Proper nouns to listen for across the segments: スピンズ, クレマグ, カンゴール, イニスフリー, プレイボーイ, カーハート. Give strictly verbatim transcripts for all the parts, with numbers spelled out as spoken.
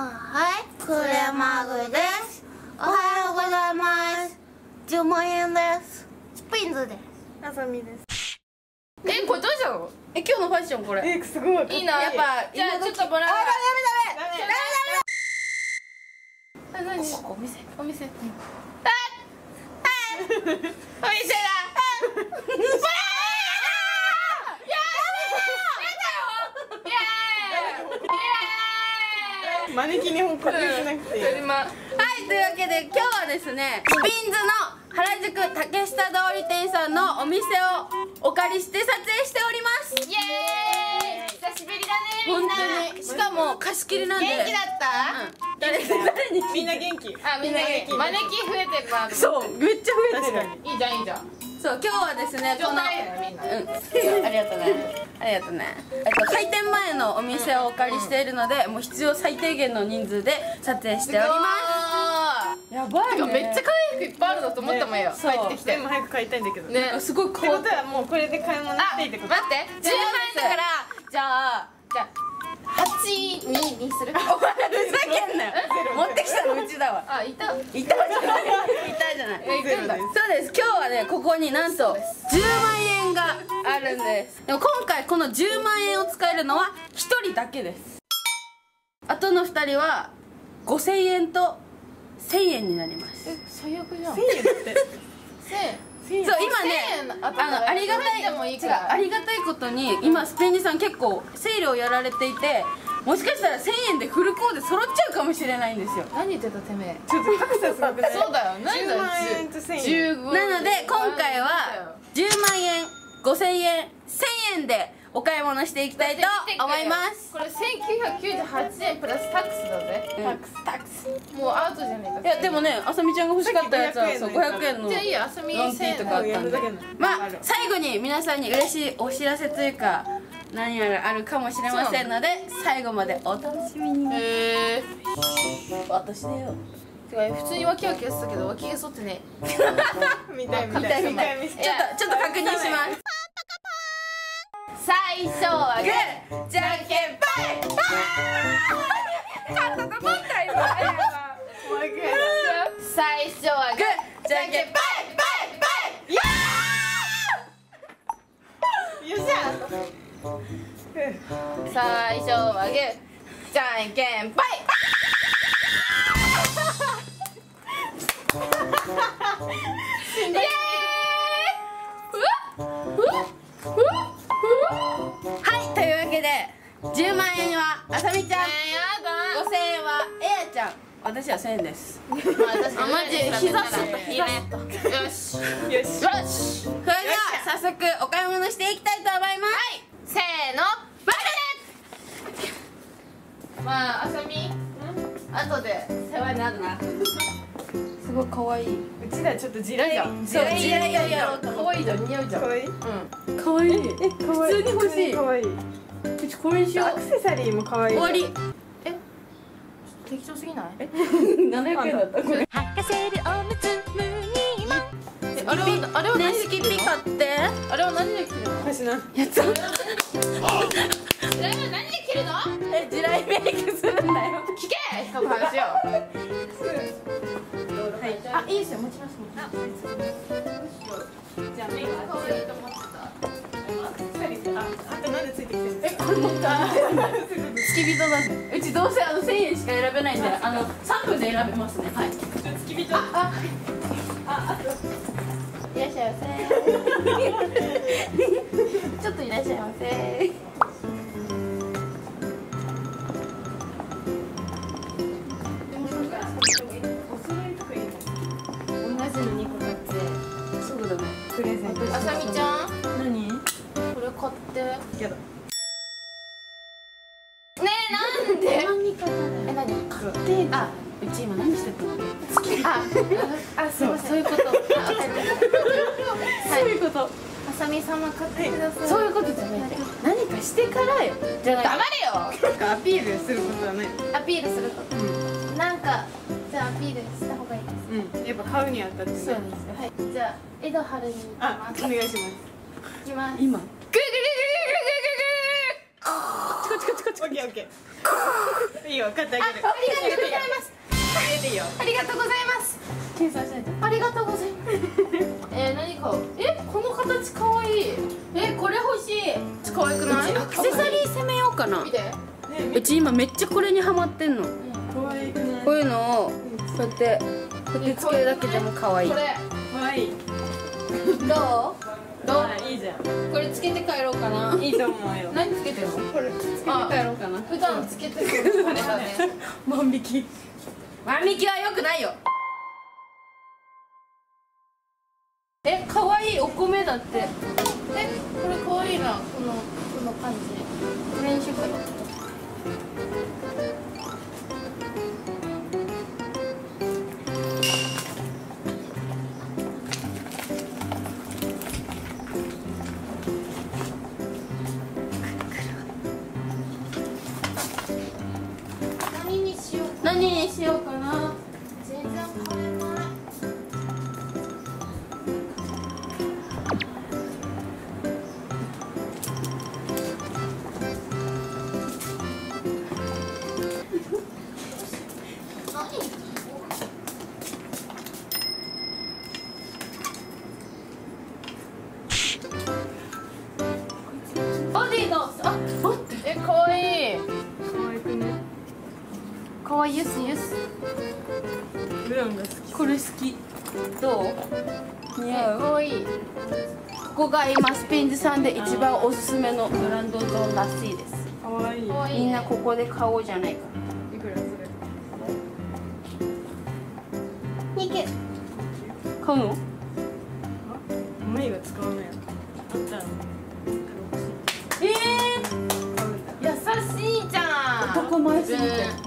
はい、クレマグです。おはようございます。じゅうまんえんです。スピンズです。あさみです。え、これどうしたの？え、今日のファッションこれ。え、すごい。いいな、やっぱ。じゃあちょっともらう。あ、ダメダメ。ダメダメ。あ、何？お店、お店。あ、あ、お店だ。招きに本格的なくていい。はい、というわけで今日はですね、スピンズの原宿竹下通り店さんのお店をお借りして撮影しております。イエーイ、久しぶりだね、みんな。本当に、しかも貸し切りなんで。元気だった、うん、誰にみんな元気。あ、みんな元気。招き増えてるな。そう、めっちゃ増えてる。いいじゃんいいじゃん。そう、今日はですね、この、うん、ありがとうねありがとうね。えっと開店前のお店をお借りしているので、もう必要最低限の人数で撮影しております。やばいね。めっちゃ可愛い服いっぱいあるなと思ったもんよ。帰ってきて。全部早く買いたいんだけどね。すごい。ってことはもうこれで買い物していいってこと。待って。じゅうまんえんだから、じゃあじゃあはちににする。お前ふざけんなよ。持ってきたのうちだわ。あ、いた。いたじゃない。いたじゃない。いたんだ。そうです。今日はね、ここになんとじゅうまんえんが。あるんです。でも今回このじゅうまんえんを使えるのはいちにんだけです。あとのふたりはごせんえんとせんえんになります。え、最悪じゃん。せんえんってせんえん。そう、今ね、あのありがたい、違う、ありがたいことに今スピンズさん結構セールをやられていて、もしかしたらせんえんでフルコーデ揃っちゃうかもしれないんですよ。何言ってた、てめえ。ちょっと格差すごくない？そうだよ、何だよ、じゅうまんえんとせんえんなので、今回はじゅうまんえんごせんえん、せんえんでお買い物していきたいと思います。これせんきゅうひゃくきゅうじゅうはちえんプラスタックスだぜ。タックスタックス、もうアウトじゃねえか。いやでもね、あさみちゃんが欲しかったやつはごひゃくえんのロンティーとかあったんで。まあ最後に皆さんに嬉しいお知らせというか何やらあるかもしれませんので、最後までお楽しみに。へえ、私だよ。普通に脇脇やってたけど、脇毛剃ってね。みたいみたいみたいみたい。ちょっとちょっと確認します。最初はグー、じゃんけんぽい。パー。最初はグー、じゃんけんぽいぽいぽい。よー。よっしゃ。最初はグー、じゃんけんぽい。はい、というわけでじゅうまんえんはあさみちゃん、ごせんえんはえやちゃん、私はせんえんです。マジ膝すった。よしよしよし。それでは早速お買い物していきたいと思います。せーの、バイバイです。まああさみ、後で世話になるな。すごい可愛い。うちらちょっと地雷が、そう、地雷がやろうと。可愛いじゃん、似合うじゃん。可愛い。うん。可愛い。え、可愛い。普通に欲しい。可愛い。うちこれにしよう。アクセサリーも可愛い。終わり。え、適当すぎない？え、ななひゃくえんだった。これ。はかせるおむつ無にま。え、あれはあれは何で切るの？あれは何で切るの？かしな。やつ。あれは何で切るの？え、地雷メイクするんだよ。聞け。人の話を。あ、いいですよ、持ちます。あ、じゃあ、メイクは可愛いと思ってた。あ、あとなんでついてきてるんですか？え、これ持った。付き人だね。うちどうせあのせんえんしか選べないんで、あの三分で選べますね。はい。付き人。あ、あ、あ、いらっしゃいませ。ちょっといらっしゃいませ。あさみちゃん、何これ買って。やだ。ねえ、なんで。え、何買って。あ、うち今何してたの。あ、あ、そう、そういうこと。そういうこと。あさみ様買ってください。そういうことじゃない。何かしてからよ。じゃない。黙れよ。アピールすることはない。アピールすること。なんか、じゃあアピールした方がいいです。うん、やっぱ買うにあたって。そうです。はい、じゃあ。江戸春に行きます。お願いします。行きます。今。ぐぐぐぐぐぐぐぐ。チコチコチコチコ。ッケーオッケー。いいよ、買ってあげる。ありがとうございます。いいよ。ありがとうございます。計算しないと。ありがとうございます。え、何買う？え、この形可愛い。え、これ欲しい。可愛くない？アクセサリー攻めようかな。うち今めっちゃこれにハマってんの。可愛くない？こういうのをこうやって取り付けるだけでも可愛い。これ可愛い。どう？どう？いいじゃん。これつけて帰ろうかな。いいと思うよ。何つけてるの？これつけて帰ろうかな。普段つけてるのあれだね。万引き。万引きは良くないよ。え、可愛いお米だって。え、これ可愛いな、このこの感じ。これにしようかな。何にしようかな。何にしようかな。全然買えない。ボディの、あ、待って、え、可愛い。可愛くね。可愛いです、です。ブラウンが好き。これ好き。どう？似合う。可愛い。ここが今スペインズさんで一番おすすめのブランドらしいです。可愛い。可愛い。みんなここで買おうじゃないか。いくらする？にけ。買うの？お前が使わない。あったの。ええー、優しいじゃん。男前すぎて。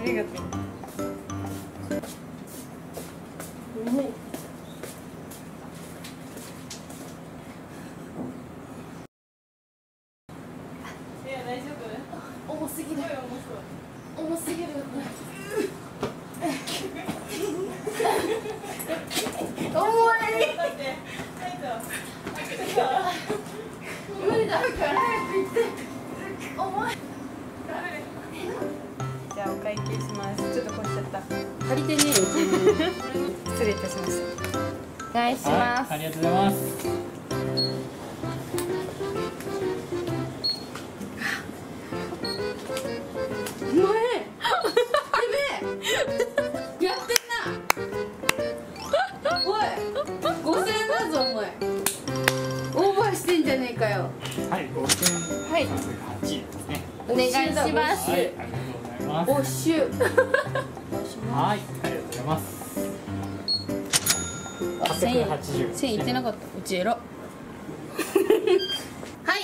ありがとう。いや、大丈夫？重すぎる。重すぎる。重い。だって、無理だ。重い。じゃあお会計します。ちょっとこうしちゃった。足りてねえよ。失礼いたしました。お願いします。ありがとうございます。うまい。やべえ。やってんな。おい、ごせんえんだぞお前。してんじゃねえかよ。はい、五千八ですね。お願いします。はい、ありがとうございます。おしゅ。はい、ありがとうございます。はっぴゃくはちじゅう。千いってなかった。うちえら。は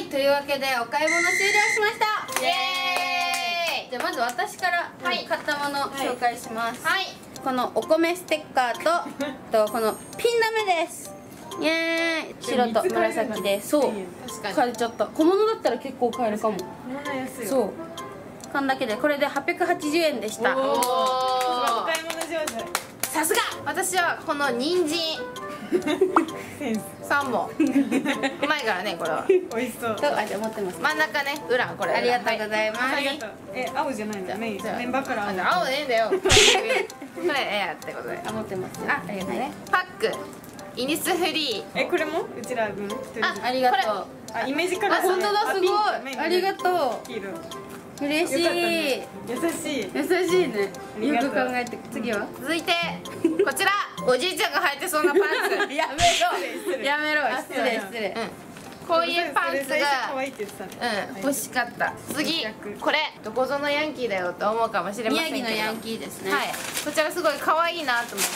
い、というわけでお買い物終了しました。イエーイ。じゃあまず私から買ったもの紹介します。はい。このお米ステッカーととこのピンラメです。イエーイ、白と紫で、そう、買えちゃった。小物だったら結構買えるかも。そう、缶だけで、これではっぴゃくはちじゅうえんでした。おお、お買い物上手。さすが、私はこの人参。三本。うまいからね、これは。美味しそう。あ、じゃ、持ってます。真ん中ね、裏、これ。ありがとうございます。ありがとう。え、青じゃないんだ。メイン、メンバーから。青ねえんだよ。これ、え、ってことで、持ってます。あ、ありがとうね。パック。イニスフリー。え、これもうちら分。あ、ありがとう。あ、イメージから。あ、本当だ、すごい。ありがとう。嬉しい。優しい。優しいね。よく考えて、次は。続いて、こちら、おじいちゃんが履いてそうなパンツ。やめろ。やめろ。失礼、失礼。こういうパンツが。うん、欲しかった。次、これ、どこぞのヤンキーだよと思うかもしれませんけど。宮城のヤンキーですね。はい。こちらすごい可愛いなと思っ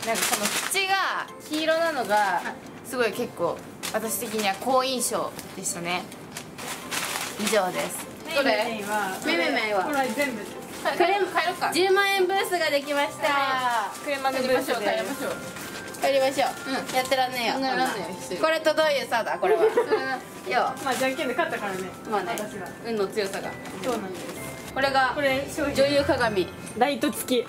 て。なんかこの口が黄色なのがすごい結構私的には好印象でしたね。以上です。どれ？めいめいはこれ全部です。これも帰ろうか。じゅうまんえんブースができました。車のブースで帰りましょう。帰りましょう。やってらんねえよ。これとどういう差だこれは。まあじゃんけんで勝ったからね。まあね、運の強さが。そうなんです。これが女優鏡ライト付き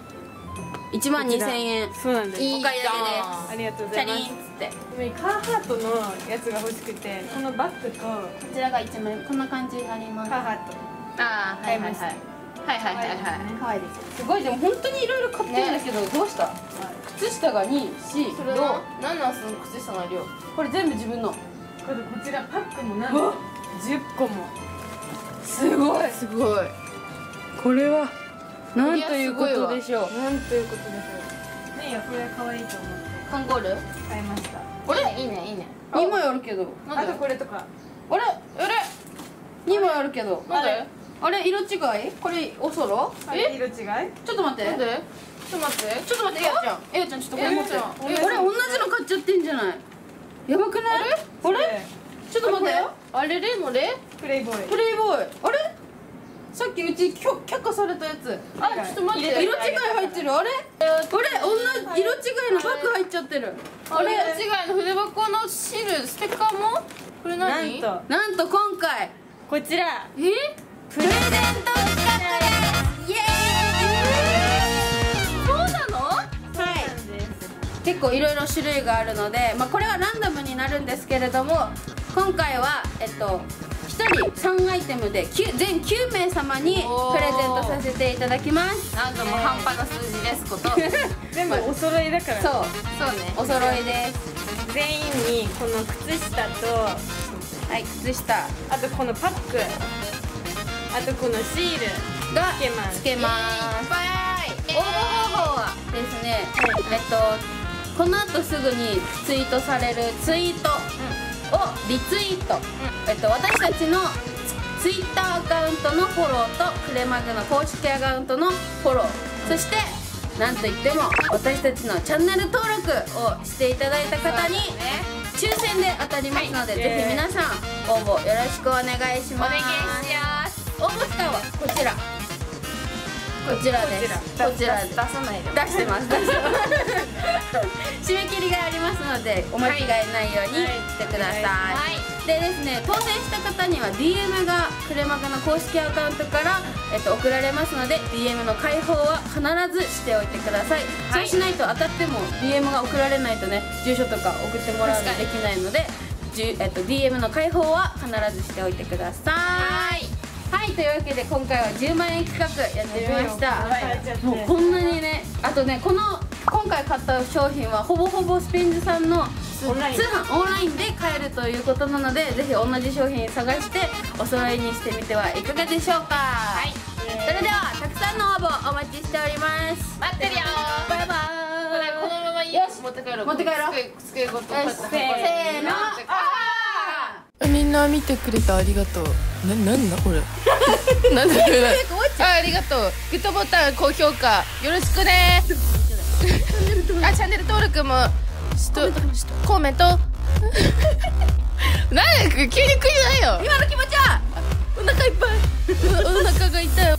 いちまんにせんえん。そうなんです。いい感じです。ありがとうございます。チャリンっつってカーハートのやつが欲しくて、このバッグとこちらがいちまんえん。こんな感じになります。カーハートああ、はいはいはいはいはいはい、可愛いです。すごい、でも本当にいろいろ買ってるんだけど、どうした？靴下がに、し、それは何なんすの靴下の量？これ全部自分の。これこちらパックもなんとじゅっこも。すごいすごい。これはなんということでしょう。なんということでしょう。ねえ、これ可愛いと思って。カンゴール？買いました。これいいねいいね。にまいあるけど。あとこれとか。あれあれ。にまいあるけど。あれ。あれ色違い？これおそろ？え？色違い？ちょっと待って。なんで？ちょっと待って。ちょっと待って。エアちゃん。エアちゃんちょっとこれ持って。え、俺同じの買っちゃってんじゃない？やばくない？あれ？ちょっと待って。あれれのれ？プレイボーイ。プレイボーイ。あれ？さっきうち却下されたやつ。あ、ちょっと待って。色違い入ってる。あれ？これ女色違いのバッグ入っちゃってる。あれ？色違いの筆箱のシールステッカーも？これ何？なんとなんと今回こちら。え？プレゼント企画です。イエーイ。そうなの？はい。結構いろいろ種類があるので、まあこれはランダムになるんですけれども、今回はえっとひとりさんアイテムで全きゅうめい様にプレゼントさせていただきます。なんとも半端な数字ですこと。全部お揃いだから。そうそうね。お揃いです。全員にこの靴下と、はい靴下、あとこのパック。あとこのシールがつけます。応募方法はですね、えっとこの後すぐにツイートされるツイートをリツイート、えっと私たちのツイッターアカウントのフォローとクレマグの公式アカウントのフォロー、そしてなんといっても私たちのチャンネル登録をしていただいた方に抽選で当たりますので、ぜひ皆さん応募よろしくお願いします。応募期間はこちら、こちらです。こちら出さないで。出してます。出してます。締め切りがありますので、お間違いないようにしてください。はい、でですね、当選した方には ディーエム がクレマグの公式アカウントからえっと送られますので、ディーエム の開放は必ずしておいてください。はい、そうしないと当たっても ディーエム が送られないとね、住所とか送ってもらうのできないので、えっと ディーエム の開放は必ずしておいてください。はい。はい、というわけで今回はじゅうまんえん企画やってみました。もうこんなにね、あとね、この今回買った商品はほぼほぼスペンジさんの通販オンラインで買えるということなので、ぜひ同じ商品探してお揃いにしてみてはいかがでしょうか。はい、それではたくさんの応募お待ちしております。待ってるよ。バイバーイ。このままよし、持って帰ろう持って帰ろう。机ごとせーの。みんな見てくれた、ありがとう。な、なんだこれ。なんだこれ。あ、ありがとう。グッドボタン、高評価、よろしくね。あ、チャンネル登録も、しと、コメント。なんで、急に食いないよ。今の気持ちは。お腹いっぱい。お腹が痛い。